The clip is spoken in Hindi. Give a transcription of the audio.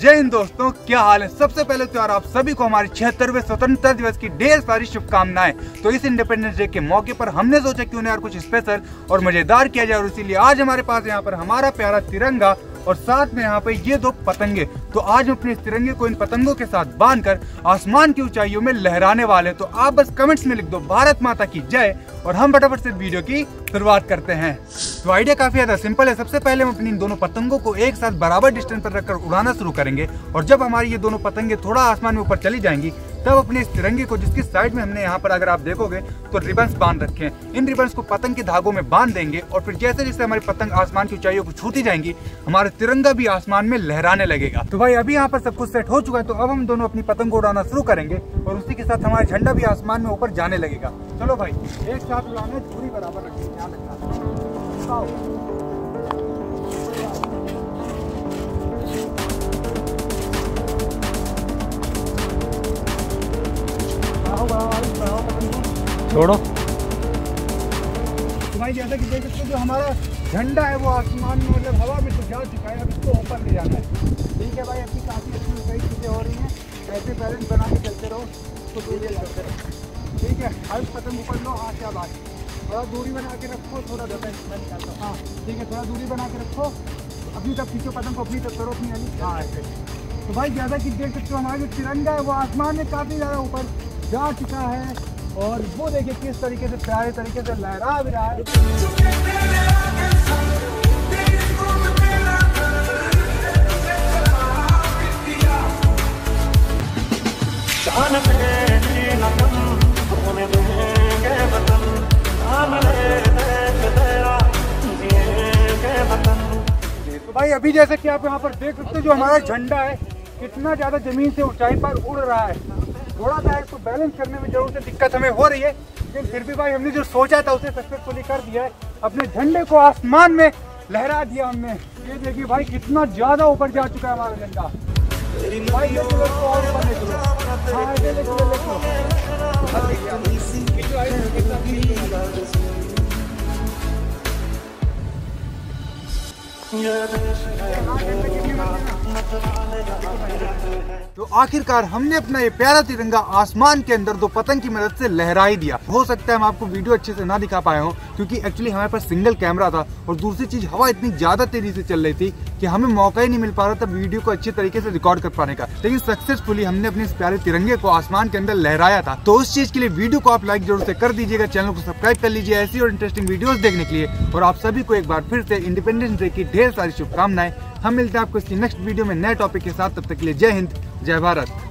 जय हिंद दोस्तों, क्या हाल है। सबसे पहले त्योहार आप सभी को हमारे 76वें स्वतंत्रता दिवस की ढेर सारी शुभकामनाएं। तो इस इंडिपेंडेंस डे के मौके पर हमने सोचा क्यों ना यार कुछ स्पेशल और मजेदार किया जाए, और इसीलिए आज हमारे पास यहाँ पर हमारा प्यारा तिरंगा और साथ में यहाँ पे ये दो पतंगे। तो आज हम अपने इस तिरंगे को इन पतंगों के साथ बांधकर आसमान की ऊंचाइयों में लहराने वाले। तो आप बस कमेंट्स में लिख दो भारत माता की जय, और हम फटाफट से वीडियो की शुरुआत करते हैं। तो आइडिया काफी ज्यादा सिंपल है। सबसे पहले हम अपनी इन दोनों पतंगों को एक साथ बराबर डिस्टेंस पर रखकर उड़ाना शुरू करेंगे, और जब हमारी ये दोनों पतंगे थोड़ा आसमान में ऊपर चली जाएंगी तब अपने इस तिरंगे को, जिसकी साइड में हमने यहाँ पर अगर आप देखोगे तो रिबन्स बांध रखे हैं, इन रिबन्स को पतंग के धागों में बांध देंगे, और फिर जैसे जैसे हमारी पतंग आसमान की ऊंचाइयों को छूती जाएंगी हमारा तिरंगा भी आसमान में लहराने लगेगा। तो भाई अभी यहाँ पर सब कुछ सेट हो चुका है, तो अब हम दोनों अपनी पतंग को उड़ाना शुरू करेंगे और उसी के साथ हमारा झंडा भी आसमान में ऊपर जाने लगेगा। चलो भाई एक साथ उड़ाना, दूरी बराबर रखिए, ध्यान रखना। छोड़ो भाई, जैसा कि देख सकते हो जो हमारा झंडा है वो आसमान में मतलब हवा में तो जा चुका है, अब इसको ऊपर ले जाना है। ठीक है भाई, अपनी काफ़ी अच्छी कई चीज़ें हो रही हैं, ऐसे बैलेंस बना के चलते रहो तो दूरी लगाते रहो। ठीक है, हर पतंग ऊपर लो, हाँ क्या बात, थोड़ा दूरी बना के रखो, थोड़ा बैलेंस, हाँ ठीक है, थोड़ा दूरी बना के रखो, अपनी तरफ खींचो पतंग को, अपनी तरफ करो अपनी अली। हाँ तो भाई जैसा कि देख सकते हो हमारा जो तिरंगा है वो आसमान में काफ़ी ज़्यादा ऊपर जा चुका है, और वो देखिए किस तरीके से प्यारे तरीके से लहरा भी रहा है। तो भाई अभी जैसे कि आप यहाँ पर देख सकते हो जो हमारा झंडा है कितना ज़्यादा ज़मीन से ऊंचाई पर उड़ रहा है। थोड़ा सा इसको बैलेंस करने में जरूर से दिक्कत हमें हो रही है, लेकिन फिर भी भाई हमने जो सोचा था उसे सक्सेसफुली कर दिया है, अपने झंडे को आसमान में लहरा दिया हमने। ये देखिए भाई कितना ज़्यादा ऊपर जा चुका है हमारा झंडा। भाई ये तो आखिरकार हमने अपना ये प्यारा तिरंगा आसमान के अंदर दो पतंग की मदद से लहरा ही दिया। हो सकता है हम आपको वीडियो अच्छे से ना दिखा पाए हो क्योंकि एक्चुअली हमारे पास सिंगल कैमरा था, और दूसरी चीज हवा इतनी ज्यादा तेजी से चल रही थी कि हमें मौका ही नहीं मिल पा रहा था वीडियो को अच्छे तरीके से रिकॉर्ड कर पाने का। लेकिन सक्सेसफुली हमने अपने इस प्यारे तिरंगे को आसमान के अंदर लहराया था। तो उस चीज के लिए वीडियो को आप लाइक जरूर से कर दीजिएगा, चैनल को सब्सक्राइब कर लीजिए ऐसी और इंटरेस्टिंग वीडियोस देखने के लिए, और आप सभी को एक बार फिर से इंडिपेंडेंस डे की ढेर सारी शुभकामनाएं। हम मिलते हैं आपको इसकी नेक्स्ट वीडियो में नए टॉपिक के साथ, तब तक के लिए जय हिंद जय भारत।